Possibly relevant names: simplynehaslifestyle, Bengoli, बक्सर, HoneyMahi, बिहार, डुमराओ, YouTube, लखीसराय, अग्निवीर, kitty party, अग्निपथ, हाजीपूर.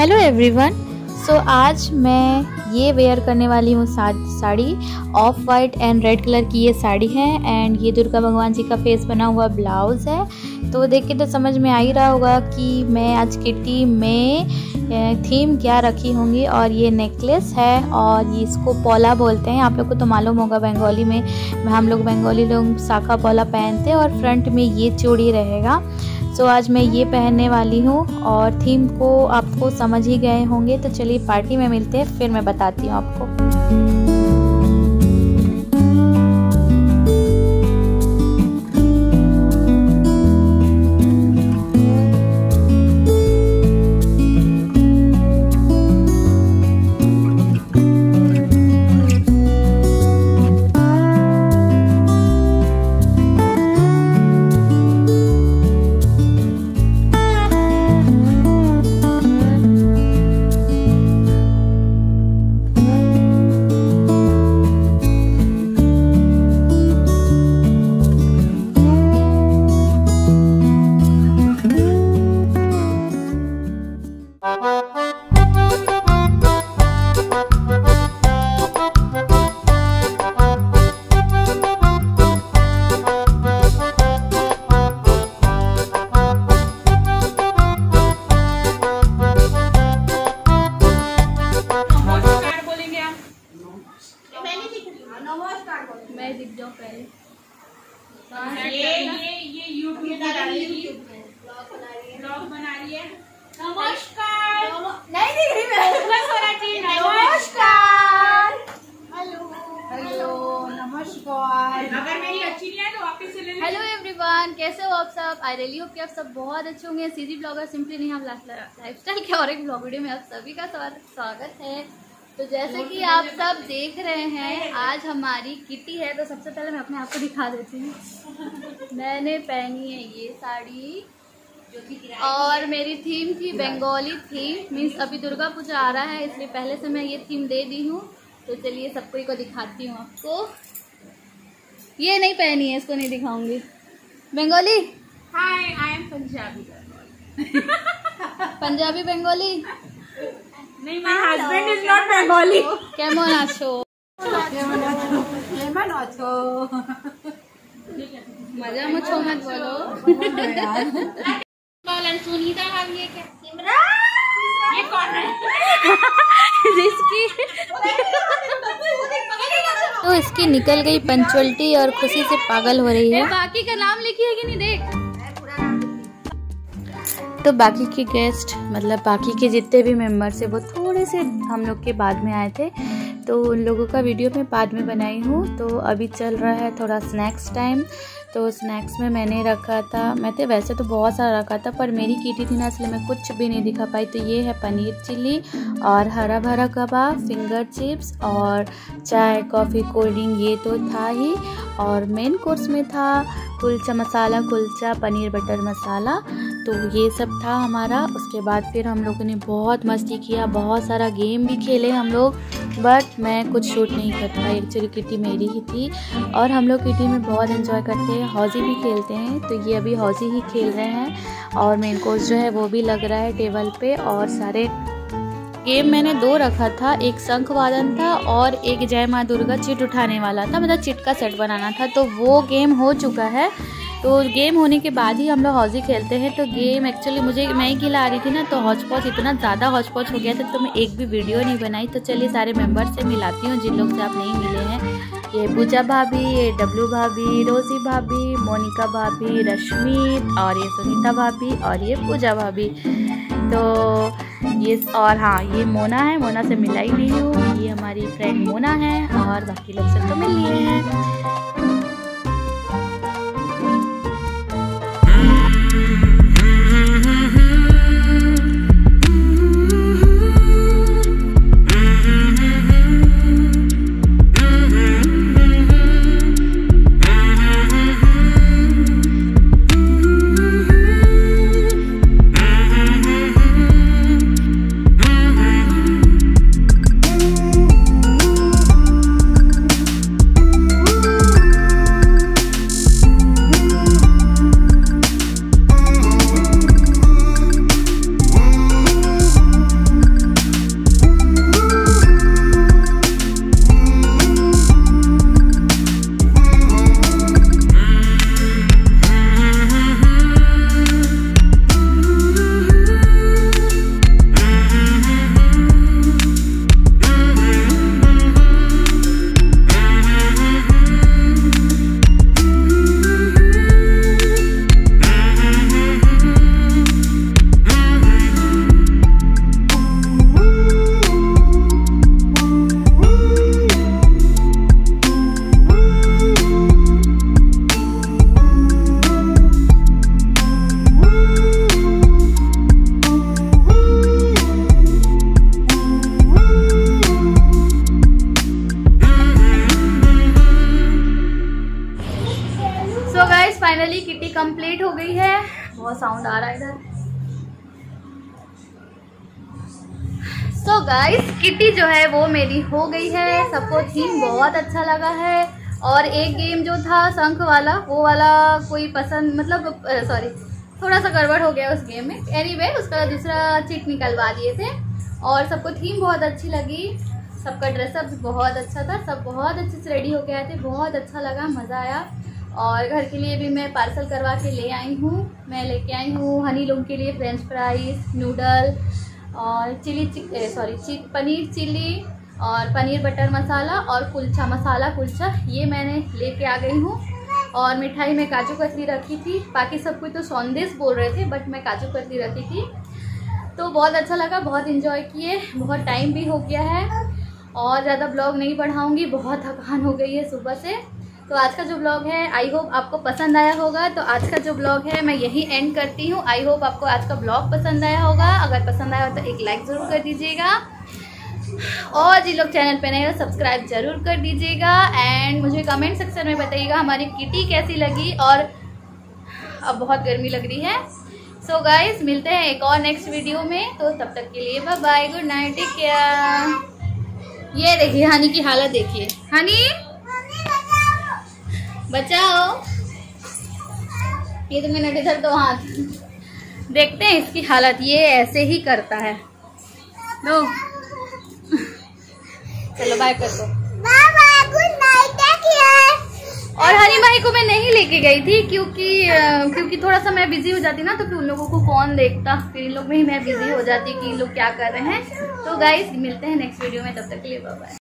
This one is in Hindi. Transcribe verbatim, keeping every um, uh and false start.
Hello everyone. सो आज मैं ये वेयर करने वाली हूँ sari, off white and red colour की ये साड़ी है एंड ये दुर्गा भगवान जी का फेस बना हुआ ब्लाउज़ है। तो देख के तो समझ में आ ही रहा होगा कि मैं आज किटी में थीम क्या रखी होंगी। और ये नेकलेस है और ये इसको पोला बोलते हैं, आप लोग को तो मालूम होगा बंगाली में, हम लोग बंगाली लोग साखा पोला पहनते हैं और फ्रंट में ये चूड़ी रहेगा। तो आज मैं ये पहनने वाली हूँ और थीम को आपको समझ ही गए होंगे। तो चलिए पार्टी में मिलते हैं, फिर मैं बताती हूँ आपको। ये ये ये YouTube में ब्लॉग बना रही है। नमस्कार, नहीं दिख रही मैं, बस होना चाहिए। नमस्कार, हेलो हेलो, नमस्कार। अगर मेरी अच्छी नहीं है तो वापस से ले। हेलो एवरीवन, कैसे हो आप सब? आई रियली होप कि आप सब बहुत अच्छे होंगे। सीधी ब्लॉगर सिंपली नहीं, हम लाइफस्टाइल के और एक ब्लॉग वीडियो में आप सभी का स्वागत है। तो जैसे कि आप सब देख रहे हैं, आज हमारी किटी है। तो सबसे पहले मैं अपने आप को दिखा देती हूँ। मैंने पहनी है ये साड़ी जो कि, और मेरी थीम थी बंगाली थीम, मीन्स अभी दुर्गा पूजा आ रहा है इसलिए पहले से मैं ये थीम दे दी हूँ। तो चलिए सबको ही को दिखाती हूँ। आपको ये नहीं पहनी है, इसको नहीं दिखाऊंगी। Bengali, hi I am Punjabi Bengali. Punjabi Bengali नहीं, my husband is not Bengali. केमन आछो? केमन आछो? मजा मचो मत बोलो। बोलन सुनीता, हम ये क्या सिमरन, ये कौन है? जिसकी तो इसकी निकल गई पंचुअलिटी और खुशी से पागल हो रही है। बाकी का नाम लिखी है कि नहीं देख। तो बाकी के गेस्ट, मतलब बाकी के जितने भी मेम्बर्स हैं, वो थोड़े से हम लोग के बाद में आए थे, तो उन लोगों का वीडियो मैं बाद में बनाई हूँ। तो अभी चल रहा है थोड़ा स्नैक्स टाइम। तो स्नैक्स में मैंने रखा था, मैं तो वैसे तो बहुत सारा रखा था पर मेरी किटी थी ना इसलिए मैं कुछ भी नहीं दिखा पाई। तो ये है पनीर चिल्ली और हरा भरा कबाब, फिंगर चिप्स और चाय, कॉफ़ी, कोल्ड ड्रिंक, ये तो था ही। और मेन कोर्स में था कुलचा मसाला, कुलचा पनीर बटर मसाला। तो ये सब था हमारा। उसके बाद फिर हम लोगों ने बहुत मस्ती किया, बहुत सारा गेम भी खेले हम लोग, बट मैं कुछ शूट नहीं करता, एक्चुअली किटी मेरी ही थी। और हम लोग किटी में बहुत एंजॉय करते हैं, हॉजी भी खेलते हैं। तो ये अभी हॉजी ही खेल रहे हैं और मेन कोर्स जो है वो भी लग रहा है टेबल पे। और सारे गेम मैंने दो रखा था, एक शंख वादन था और एक जय माँ दुर्गा चिट उठाने वाला था, मतलब चिट का सेट बनाना था। तो वो गेम हो चुका है। तो गेम होने के बाद ही हम लोग हॉजी खेलते हैं। तो गेम एक्चुअली मुझे, मैं ही खिला रही थी ना, तो हॉचपॉच इतना ज़्यादा हॉचपॉच हो गया था तो मैं एक भी वीडियो नहीं बनाई। तो चलिए सारे मेंबर्स से मिलाती हूँ जिन लोग से आप नहीं मिले हैं। ये पूजा भाभी, ये डब्लू भाभी, रोजी भाभी, मोनिका भाभी, रश्मित, और ये सुनीता भाभी और ये पूजा भाभी। तो ये, और हाँ ये मोना है, मोना से मिला ही नहीं हूँ, ये हमारी फ्रेंड मोना है। और बाकी लोग से तो मिल लिए हैं। बहुत साउंड आ रहा है इधर। सो गाइस, किटी जो है वो मेरी हो गई है, सबको थीम बहुत अच्छा लगा है। और एक गेम जो था शंख वाला, वो वाला कोई पसंद, मतलब सॉरी थोड़ा सा गड़बड़ हो गया उस गेम में। एनीवे उसका दूसरा चिट निकलवा दिए थे और सबको थीम बहुत अच्छी लगी, सबका ड्रेसअप भी बहुत अच्छा था, सब बहुत अच्छे से रेडी होके आए थे, बहुत अच्छा लगा, मज़ा आया। और घर के लिए भी मैं पार्सल करवा के ले आई हूँ, मैं लेके आई हूँ हनी लोग के लिए फ्रेंच फ्राइज, नूडल और चिली सॉरी चि, पनीर चिली और पनीर बटर मसाला और कुलचा मसाला कुलचा ये मैंने लेके आ गई हूँ। और मिठाई में काजू कतली रखी थी, बाकी सब कुछ तो संदेश बोल रहे थे बट मैं काजू कतली रखी थी। तो बहुत अच्छा लगा, बहुत इन्जॉय किए, बहुत टाइम भी हो गया है और ज़्यादा ब्लॉग नहीं बढ़ाऊंगी, बहुत थकान हो गई है सुबह से। तो आज का जो ब्लॉग है आई होप आपको पसंद आया होगा। तो आज का जो ब्लॉग है मैं यही एंड करती हूँ। आई होप आपको आज का ब्लॉग पसंद आया होगा, अगर पसंद आया हो तो एक लाइक ज़रूर कर दीजिएगा और जी लोग चैनल पे नए हो सब्सक्राइब ज़रूर कर दीजिएगा। एंड मुझे कमेंट सेक्शन में बताइएगा हमारी किटी कैसी लगी। और अब बहुत गर्मी लग रही है। सो so गाइस, मिलते हैं एक और नेक्स्ट वीडियो में। तो तब तक के लिए bye bye, good night, take care. ये देखिए हनी की हालत देखिए, हनी बचाओ, ये तो मैंने इधर दो हाथ, देखते हैं इसकी हालत, ये ऐसे ही करता है। दो चलो बाय कर दो, गुड नाइट, टेक केयर। और हनी भाई को मैं नहीं लेके गई थी क्योंकि क्योंकि थोड़ा सा मैं बिजी हो जाती ना, तो फिर उन लोगों को कौन देखता, फिर इन लोग में ही मैं बिजी हो जाती कि इन लोग क्या कर रहे हैं। तो गाइस, मिलते हैं नेक्स्ट वीडियो में, तब तक के लिए बाय बाय।